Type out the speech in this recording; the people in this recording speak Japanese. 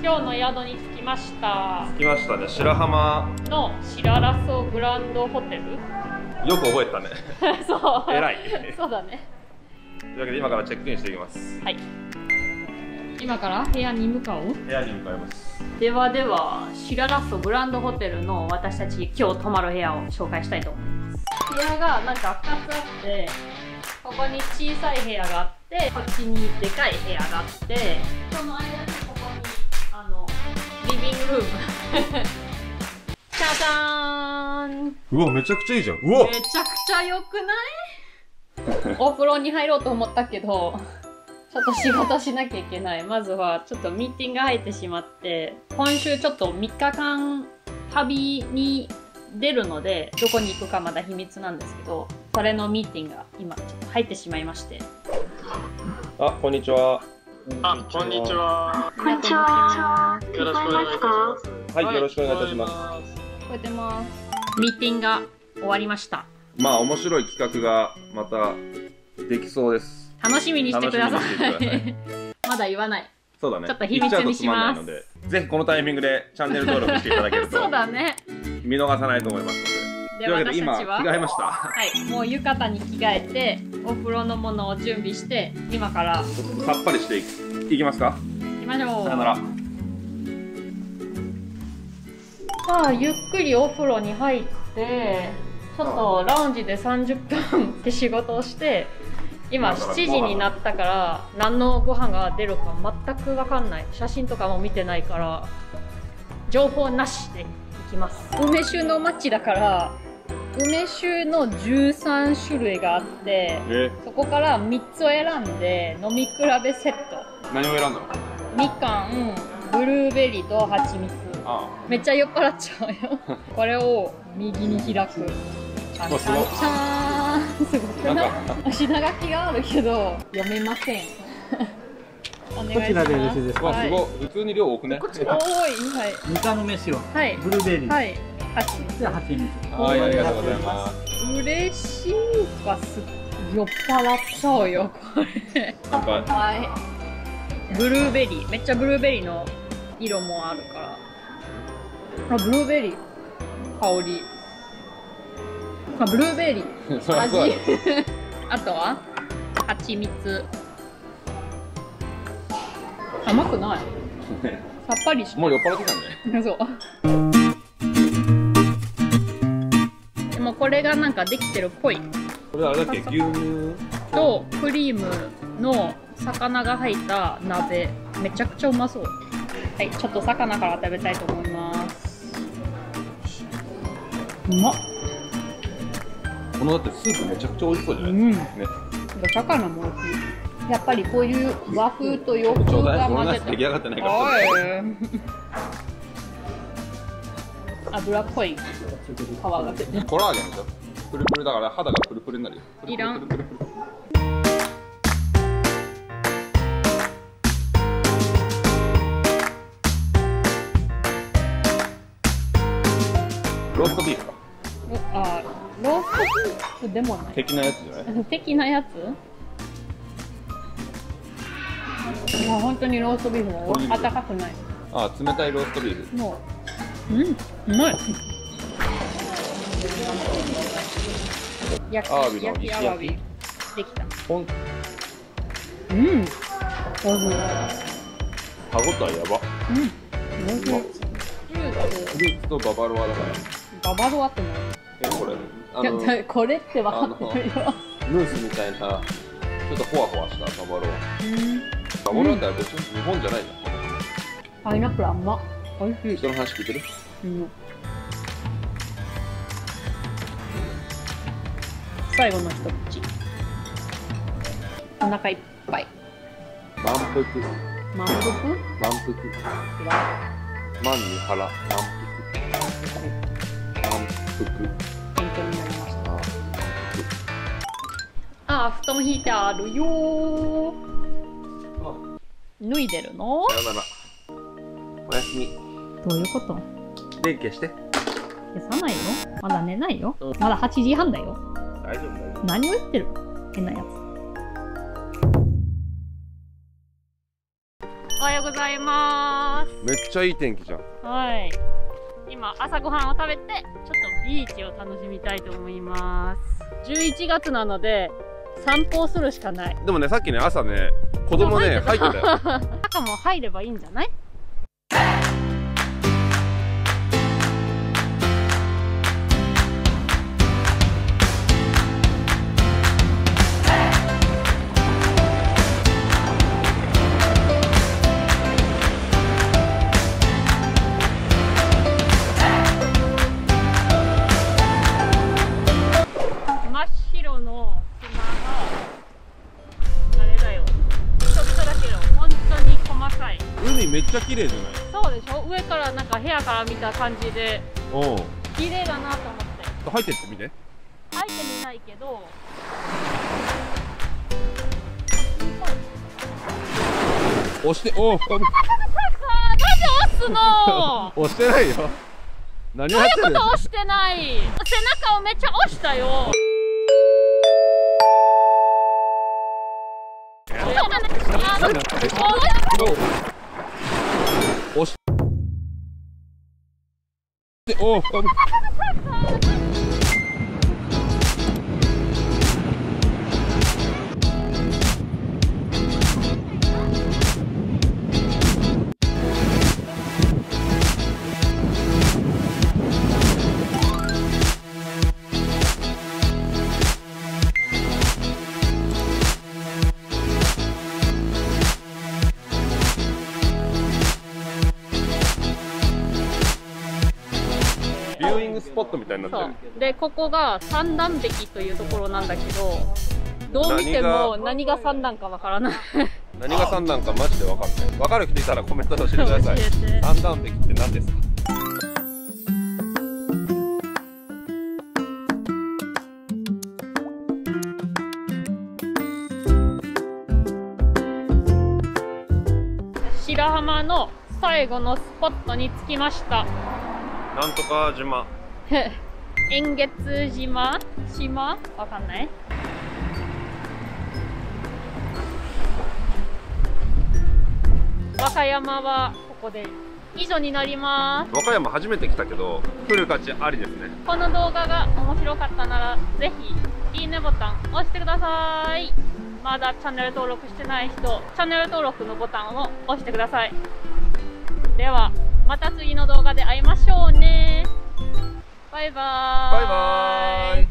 今日の宿に着きました。着きましたね。白浜の白ラソグランドホテル。よく覚えたねそう偉いそうだね。というわけで今からチェックインしていきます。はい、今から部屋に向かいます。ではでは白ラソグランドホテルの私たち今日泊まる部屋を紹介したいと思います。部屋がなんか2つあって、ここに小さい部屋があって、こっちにでかい部屋があって、その間にここにリビングルームじゃじゃーん。うわめちゃくちゃいいじゃん。うわめちゃくちゃ良くないお風呂に入ろうと思ったけどちょっと仕事しなきゃいけない。まずはちょっとミーティングが入ってしまって、今週ちょっと3日間旅に出るので、どこに行くかまだ秘密なんですけど、それのミーティングが今ちょっと入ってしまいまして。あ、こんにちは。こんにちは。よろしくお願いします。はい、よろしくお願いいたします。聞こえてます。ミーティングが終わりました。まあ面白い企画がまたできそうです。楽しみにしてください。まだ言わない。そうだね。ちょっと秘密にします。ぜひこのタイミングでチャンネル登録していただけると。そうだね。見逃さないと思いますので。というわけで今着替えました。はい。もう浴衣に着替えて、お風呂のものを準備して、今からさっぱりしていきますか。行きましょう。さよなら。さあゆっくりお風呂に入って、ちょっとラウンジで30分で仕事をして。今7時になったから何のご飯が出るか全く分かんない。写真とかも見てないから情報なしでいきます。梅酒の街だから梅酒の13種類があって、そこから3つを選んで飲み比べセット。何を選んだの？みかん、ブルーベリーと蜂蜜。めっちゃ酔っ払っちゃうよこれを右に開く。チャンチャンすごくない？品書きがあるけど読めませんお願いします。こちらでよろしいですか？わ、すごい。普通に量多くね。多い。はい。みかんの飯を。はい。ブルーベリー。はい。蜂蜜。はい、ありがとうございます。嬉しいかす。酔っ払っちゃうよこれ。はい。ブルーベリー。めっちゃブルーベリーの色もあるから。あ、ブルーベリー香り。まあ、ブルーベリー味あとは蜂蜜。甘くないさっぱりして、もう酔っ払ってたんだねそうでもこれがなんかできてるっぽい。これあれだっけ？牛乳とクリームの魚が入った鍋。めちゃくちゃうまそう。はい、ちょっと魚から食べたいと思います。うまっ。このだってスープめちゃくちゃ美味しそうじゃないですか。うん、ね。魚も美味しい。やっぱりこういう和風と洋風が混ぜて。出来上がってないから。油っぽい皮が出て。コラーゲンでしょ。プルプルだから肌がプルプルになるよ。いらん。ローストビーフか。ああ。ローストビーフでもない的なやつじゃない？的なやつ？もう本当にローストビーフも温かくない。ああ、冷たいローストビーフ。もう、うまい。焼きアワビできた。うん、おいしい。歯ごたえやば。うん、おいしい。フルーツとババロアだから。ババロアって何？これって分かってるよ。ムースみたいなちょっとホワホワしたババロア。ババロアって別に日本じゃないじゃん。パイナップル甘っ。おいしい。人の話聞いてる？うん。最後の一口。お腹いっぱい。満腹。満腹？満腹。満に腹。満腹。満腹。あ、布団引いてあるよー。脱いでるの？おやすみ。どういうこと？電気消して。消さないよ。まだ寝ないよ。まだ8時半だよ。大丈夫。何を言ってる？変なやつ。おはようございます。ます。めっちゃいい天気じゃん。はい。今朝ごはんを食べてちょっとビーチを楽しみたいと思います。11月なので散歩をするしかない。でもね、さっきね、朝ね、子供ね入ってたよ。中も入ればいいんじゃない？めっちゃ綺麗じゃない？そうでしょ。上からなんか部屋から見た感じで綺麗だなと思って。入ってってみて。入ってみないけど。押して、おお。なんで押すの？押してないよ。何をやってる？そういうこと押してない。背中をめっちゃ押したよ。で、おう。スポットみたいになってる。で、ここが三段壁というところなんだけど、どう見ても何が三段かわからない。何が三段かマジでわかんない。わかる人いたらコメントで教えてください。三段壁って何ですか？白浜の最後のスポットに着きました。なんとか島。円月島？島？わかんない。和歌山はここで以上になります。和歌山初めて来たけど、来る価値ありですね。この動画が面白かったなら、ぜひいいねボタン押してください。まだチャンネル登録してない人、チャンネル登録のボタンを押してください。では、また次の動画で会いましょうね。バイバーイ。